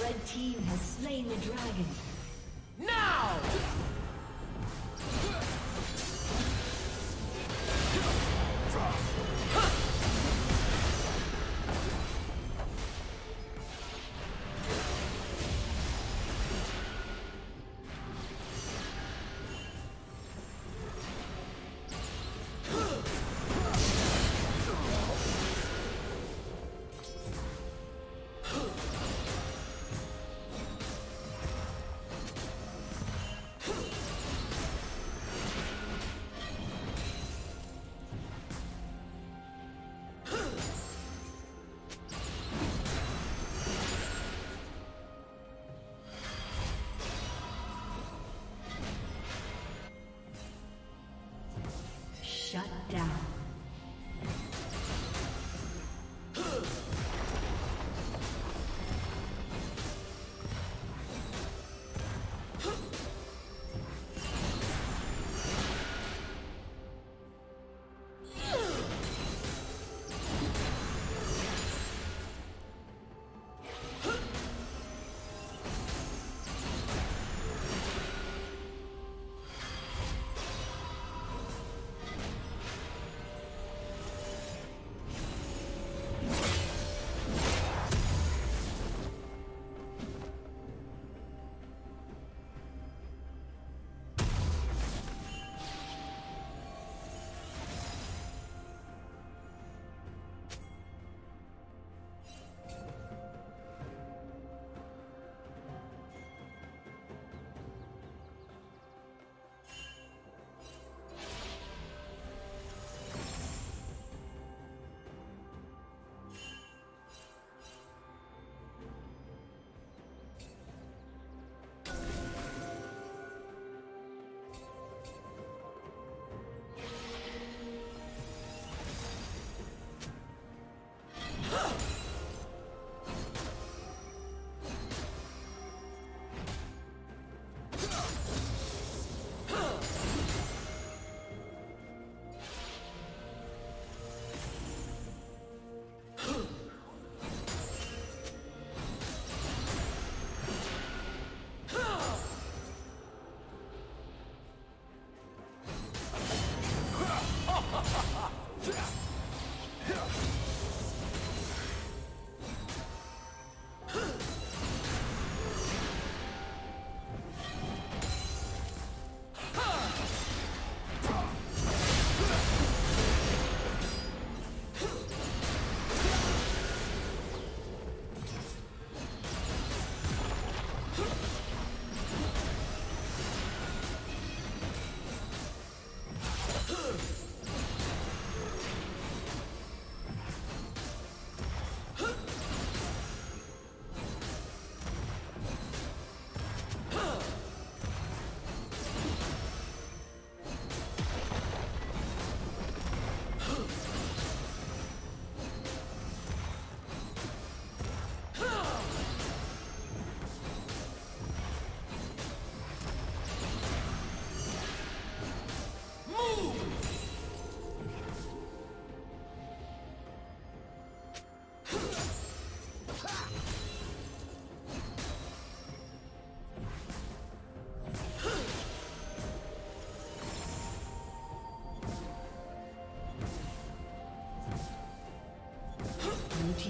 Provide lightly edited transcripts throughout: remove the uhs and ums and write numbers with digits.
The team has slain the dragon. Now! Huh!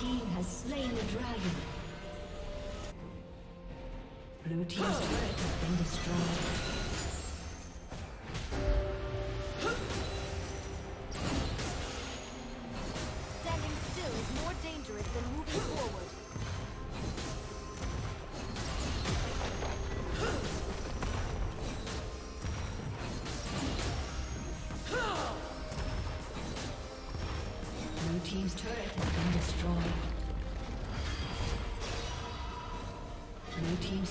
team has slain the dragon. Blue team's turret has been destroyed. Blue team's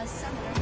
A summoner